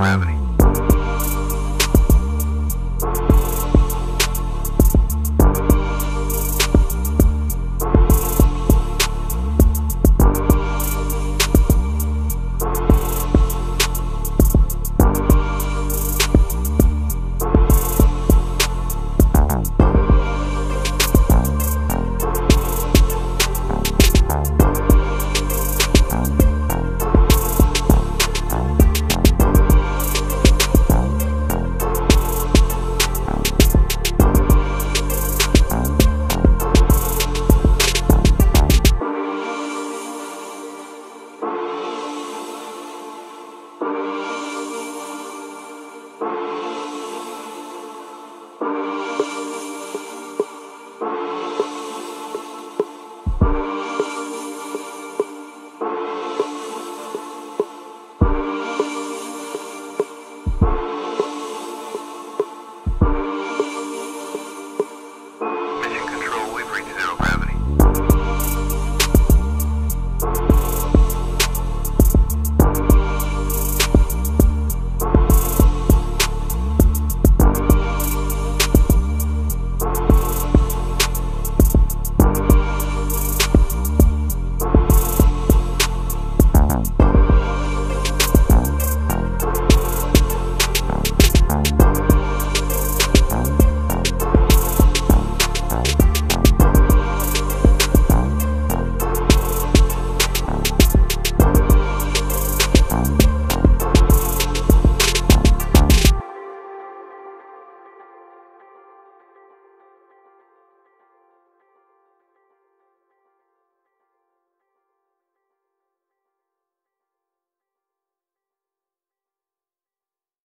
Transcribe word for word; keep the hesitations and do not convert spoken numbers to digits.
gravity.